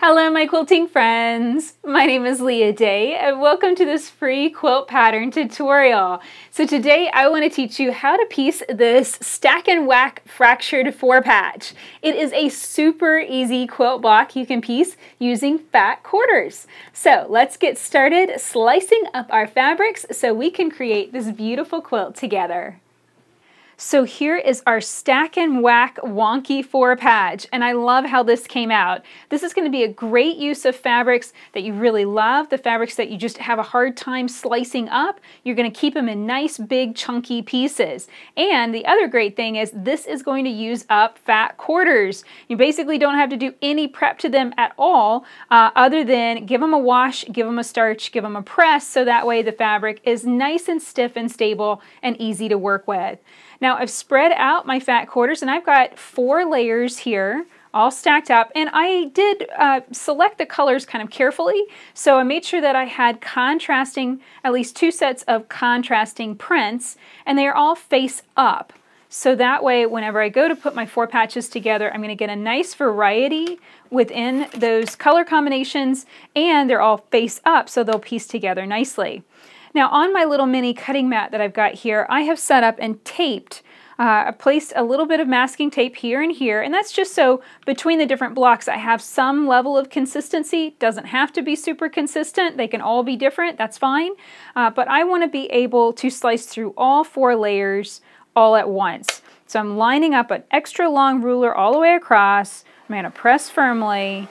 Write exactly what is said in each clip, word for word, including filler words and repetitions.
Hello my quilting friends! My name is Leah Day and welcome to this free quilt pattern tutorial. So today I want to teach you how to piece this Stack and Whack Fractured Four Patch. It is a super easy quilt block you can piece using fat quarters. So let's get started slicing up our fabrics so we can create this beautiful quilt together. So here is our Stack and Whack wonky four patch, and I love how this came out. This is gonna be a great use of fabrics that you really love, the fabrics that you just have a hard time slicing up. You're gonna keep them in nice, big, chunky pieces. And the other great thing is this is going to use up fat quarters. You basically don't have to do any prep to them at all, uh, other than give them a wash, give them a starch, give them a press, so that way the fabric is nice and stiff and stable and easy to work with. Now, Now I've spread out my fat quarters and I've got four layers here all stacked up, and I did uh, select the colors kind of carefully, so I made sure that I had contrasting, at least two sets of contrasting prints, and they are all face up. So that way whenever I go to put my four patches together, I'm going to get a nice variety within those color combinations, and they're all face up so they'll piece together nicely. Now on my little mini cutting mat that I've got here, I have set up and taped, uh, I placed a little bit of masking tape here and here, and that's just so between the different blocks I have some level of consistency. Doesn't have to be super consistent, they can all be different, that's fine, uh, but I want to be able to slice through all four layers all at once. So I'm lining up an extra long ruler all the way across, I'm going to press firmly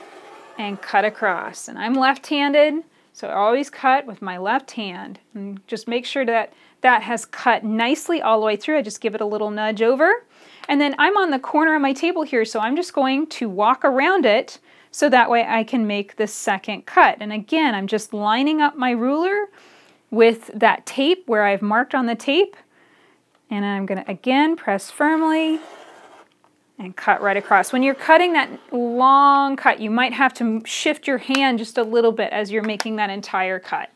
and cut across, and I'm left-handed. So I always cut with my left hand, and just make sure that that has cut nicely all the way through. I just give it a little nudge over, and then I'm on the corner of my table here, so I'm just going to walk around it so that way I can make the second cut. And again, I'm just lining up my ruler with that tape where I've marked on the tape, and I'm going to again press firmly and cut right across. When you're cutting that long cut, you might have to shift your hand just a little bit as you're making that entire cut.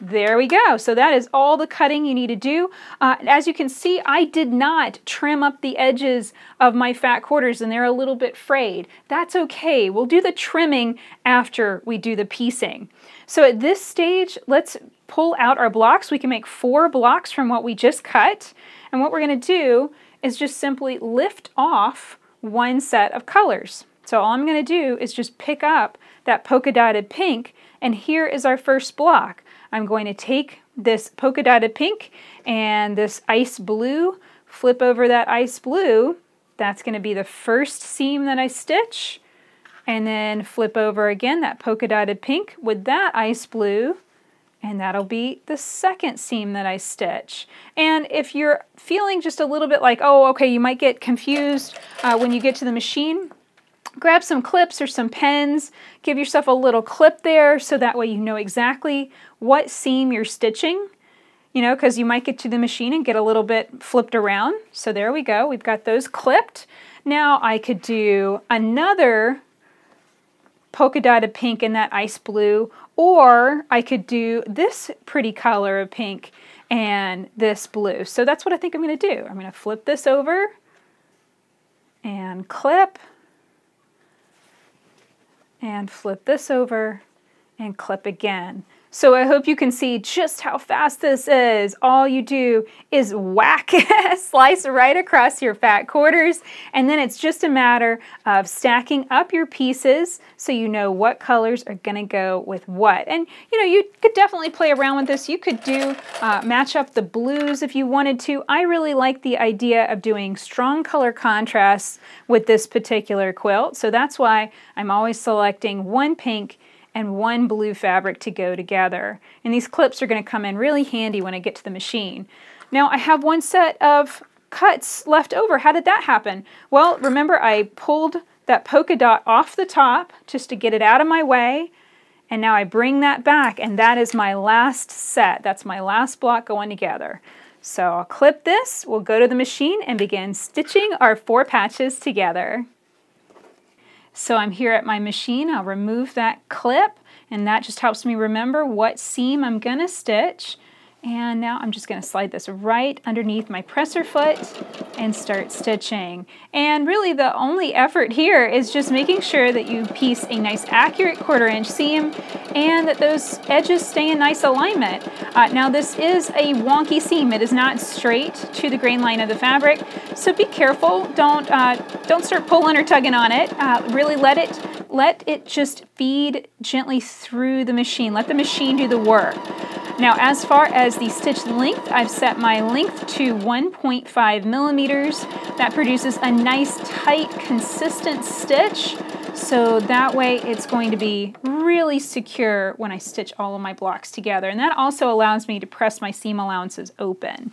There we go. So that is all the cutting you need to do. Uh, as you can see, I did not trim up the edges of my fat quarters, and they're a little bit frayed. That's okay. We'll do the trimming after we do the piecing. So at this stage, let's pull out our blocks. We can make four blocks from what we just cut. And what we're going to do is just simply lift off one set of colors. So all I'm going to do is just pick up that polka dotted pink, and here is our first block. I'm going to take this polka dotted pink and this ice blue, flip over that ice blue, that's going to be the first seam that I stitch, and then flip over again that polka dotted pink with that ice blue, and that'll be the second seam that I stitch. And if you're feeling just a little bit like, oh, okay, you might get confused uh, when you get to the machine, grab some clips or some pens, give yourself a little clip there so that way you know exactly what seam you're stitching, you know, because you might get to the machine and get a little bit flipped around. So there we go, we've got those clipped. Now I could do another polka dotted pink and that ice blue, or I could do this pretty color of pink and this blue. So that's what I think I'm going to do. I'm going to flip this over and clip, and flip this over and clip again. So I hope you can see just how fast this is. All you do is whack, slice right across your fat quarters, and then it's just a matter of stacking up your pieces so you know what colors are gonna go with what. And you know, you could definitely play around with this. You could do, uh, match up the blues if you wanted to. I really like the idea of doing strong color contrasts with this particular quilt, so that's why I'm always selecting one pink and one blue fabric to go together. And these clips are going to come in really handy when I get to the machine. Now I have one set of cuts left over. How did that happen? Well, remember I pulled that polka dot off the top just to get it out of my way, and now I bring that back, and that is my last set. That's my last block going together. So I'll clip this, we'll go to the machine and begin stitching our four patches together. So I'm here at my machine, I'll remove that clip, and that just helps me remember what seam I'm gonna stitch. And now I'm just going to slide this right underneath my presser foot and start stitching. And really the only effort here is just making sure that you piece a nice accurate quarter inch seam and that those edges stay in nice alignment. Uh, now this is a wonky seam. It is not straight to the grain line of the fabric, so be careful. Don't, uh, don't start pulling or tugging on it. Uh, really let it Let it just feed gently through the machine. Let the machine do the work. Now, as far as the stitch length, I've set my length to one point five millimeters. That produces a nice, tight, consistent stitch. So that way it's going to be really secure when I stitch all of my blocks together. And that also allows me to press my seam allowances open.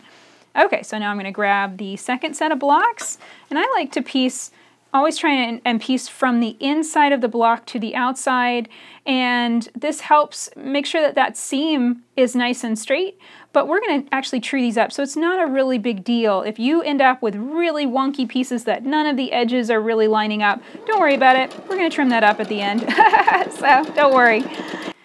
Okay, so now I'm going to grab the second set of blocks, and I like to piece always trying and piece from the inside of the block to the outside, and this helps make sure that that seam is nice and straight, but we're going to actually true these up, so it's not a really big deal. If you end up with really wonky pieces that none of the edges are really lining up, don't worry about it. We're going to trim that up at the end, so don't worry.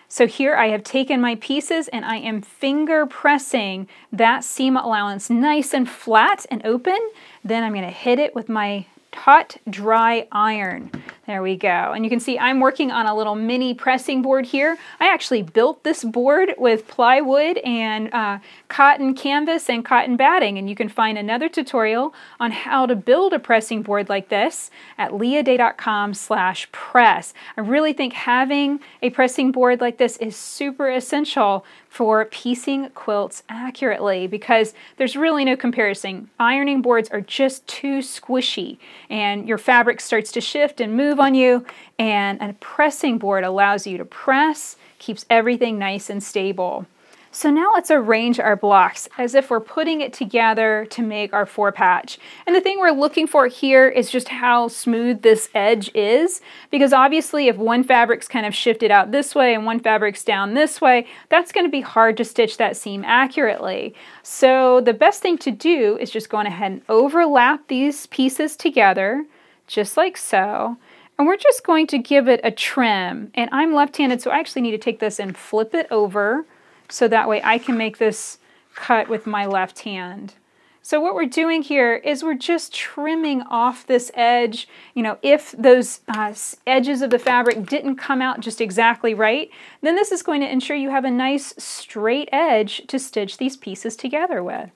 So here I have taken my pieces and I am finger pressing that seam allowance nice and flat and open. Then I'm going to hit it with my hot, dry iron. There we go. And you can see I'm working on a little mini pressing board here. I actually built this board with plywood and uh, cotton canvas and cotton batting, and you can find another tutorial on how to build a pressing board like this at leah day dot com slash press. I really think having a pressing board like this is super essential for piecing quilts accurately, because there's really no comparison. Ironing boards are just too squishy and your fabric starts to shift and move on you, and a pressing board allows you to press, keeps everything nice and stable. So now let's arrange our blocks as if we're putting it together to make our four patch. And the thing we're looking for here is just how smooth this edge is, because obviously if one fabric's kind of shifted out this way and one fabric's down this way, that's going to be hard to stitch that seam accurately. So the best thing to do is just go on ahead and overlap these pieces together, just like so. And we're just going to give it a trim. And I'm left-handed, so I actually need to take this and flip it over, so that way I can make this cut with my left hand. So what we're doing here is we're just trimming off this edge. You know, if those uh, edges of the fabric didn't come out just exactly right, then this is going to ensure you have a nice straight edge to stitch these pieces together with.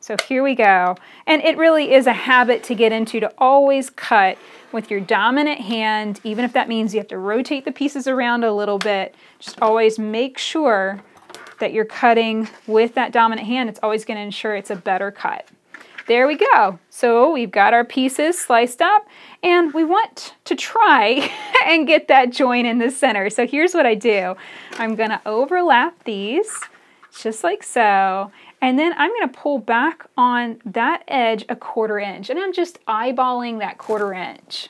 So here we go. And it really is a habit to get into, to always cut with your dominant hand, even if that means you have to rotate the pieces around a little bit. Just always make sure that you're cutting with that dominant hand. It's always going to ensure it's a better cut. There we go. So we've got our pieces sliced up, and we want to try and get that join in the center. So here's what I do. I'm going to overlap these just like so, and then I'm going to pull back on that edge a quarter inch, and I'm just eyeballing that quarter inch.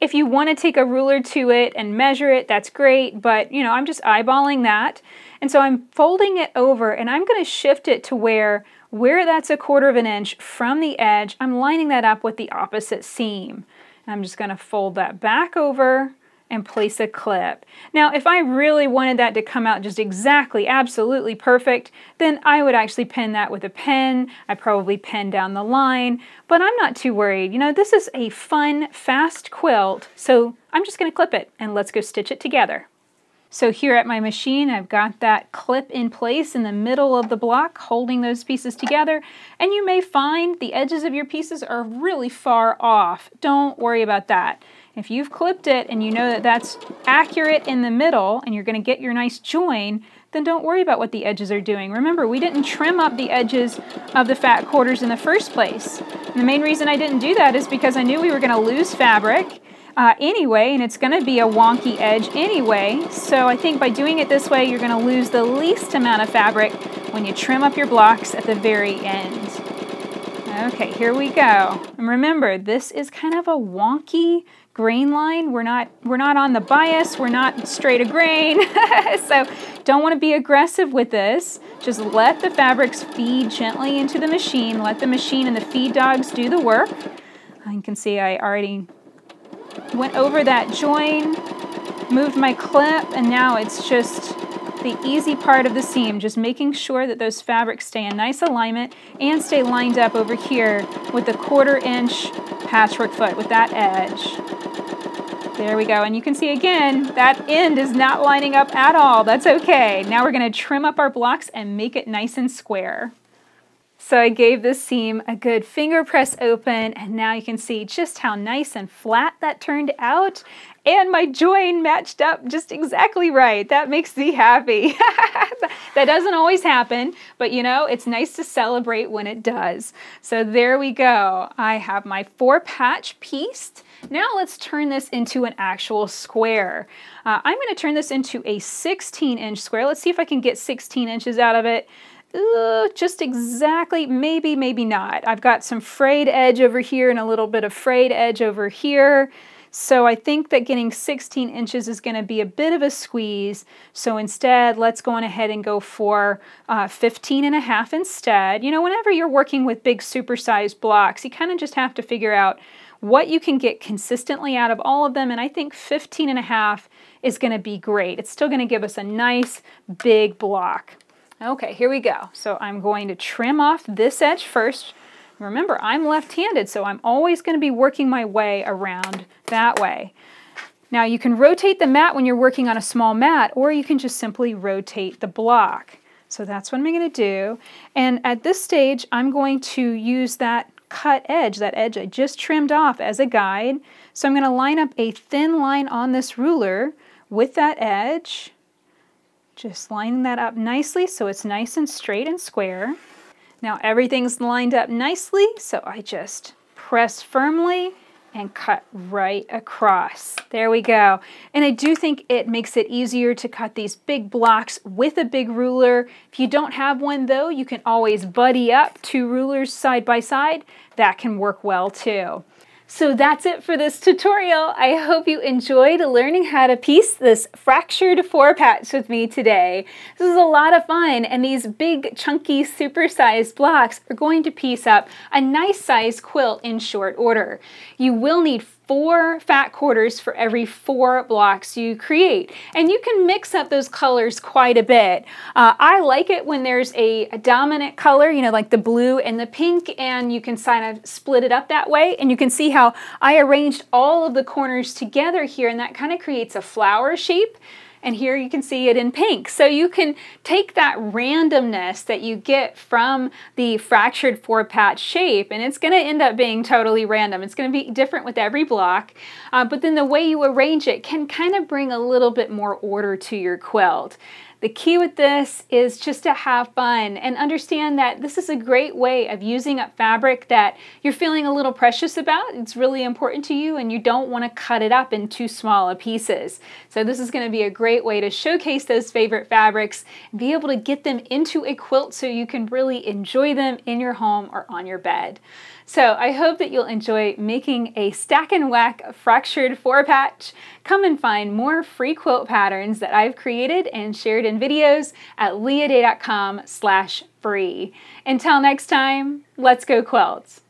If you want to take a ruler to it and measure it, that's great, but you know, I'm just eyeballing that. And so I'm folding it over, and I'm going to shift it to where where that's a quarter of an inch from the edge, I'm lining that up with the opposite seam. And I'm just going to fold that back over and place a clip. Now, if I really wanted that to come out just exactly, absolutely perfect, then I would actually pin that with a pen. I probably pin down the line, but I'm not too worried. You know, this is a fun, fast quilt, so I'm just gonna clip it, and let's go stitch it together. So here at my machine, I've got that clip in place in the middle of the block, holding those pieces together, and you may find the edges of your pieces are really far off. Don't worry about that. If you've clipped it and you know that that's accurate in the middle and you're going to get your nice join, then don't worry about what the edges are doing. Remember, we didn't trim up the edges of the fat quarters in the first place. And the main reason I didn't do that is because I knew we were going to lose fabric uh, anyway, and it's going to be a wonky edge anyway. So I think by doing it this way, you're going to lose the least amount of fabric when you trim up your blocks at the very end. Okay, here we go. And remember, this is kind of a wonky grain line. We're not, we're not on the bias, we're not straight a grain. So don't want to be aggressive with this. Just let the fabrics feed gently into the machine. Let the machine and the feed dogs do the work. You can see I already went over that join, moved my clip, and now it's just the easy part of the seam, just making sure that those fabrics stay in nice alignment and stay lined up over here with the quarter inch patchwork foot with that edge. There we go, and you can see again, that end is not lining up at all. That's okay. Now we're gonna trim up our blocks and make it nice and square. So I gave this seam a good finger press open, and now you can see just how nice and flat that turned out. And my join matched up just exactly right. That makes me happy. That doesn't always happen, but you know, it's nice to celebrate when it does. So there we go. I have my four patch pieced. Now let's turn this into an actual square. Uh, I'm gonna turn this into a sixteen inch square. Let's see if I can get sixteen inches out of it. Ooh, just exactly, maybe, maybe not. I've got some frayed edge over here and a little bit of frayed edge over here. So I think that getting sixteen inches is gonna be a bit of a squeeze. So instead, let's go on ahead and go for uh, fifteen and a half instead. You know, whenever you're working with big supersized blocks, you kind of just have to figure out what you can get consistently out of all of them. And I think fifteen and a half is gonna be great. It's still gonna give us a nice big block. Okay, here we go. So I'm going to trim off this edge first. Remember, I'm left-handed, so I'm always going to be working my way around that way. Now you can rotate the mat when you're working on a small mat, or you can just simply rotate the block. So that's what I'm going to do. And at this stage, I'm going to use that cut edge, that edge I just trimmed off, as a guide. So I'm going to line up a thin line on this ruler with that edge. Just lining that up nicely so it's nice and straight and square. Now everything's lined up nicely, so I just press firmly and cut right across. There we go. And I do think it makes it easier to cut these big blocks with a big ruler. If you don't have one though, you can always buddy up two rulers side by side. That can work well too. So that's it for this tutorial. I hope you enjoyed learning how to piece this fractured four patch with me today. This is a lot of fun, and these big, chunky, supersized blocks are going to piece up a nice size quilt in short order. You will need four fat quarters for every four blocks you create. And you can mix up those colors quite a bit. Uh, I like it when there's a, a dominant color, you know, like the blue and the pink, and you can kind of split it up that way. And you can see how I arranged all of the corners together here, and that kind of creates a flower shape. And here you can see it in pink. So you can take that randomness that you get from the fractured four patch shape, and it's gonna end up being totally random. It's gonna be different with every block, uh, but then the way you arrange it can kind of bring a little bit more order to your quilt. The key with this is just to have fun and understand that this is a great way of using up fabric that you're feeling a little precious about. It's really important to you, and you don't want to cut it up in too small of pieces. So this is going to be a great way to showcase those favorite fabrics and be able to get them into a quilt so you can really enjoy them in your home or on your bed. So I hope that you'll enjoy making a Stack and Whack Fractured Four Patch. Come and find more free quilt patterns that I've created and shared in videos at leah day dot com slash free. Until next time, let's go quilts!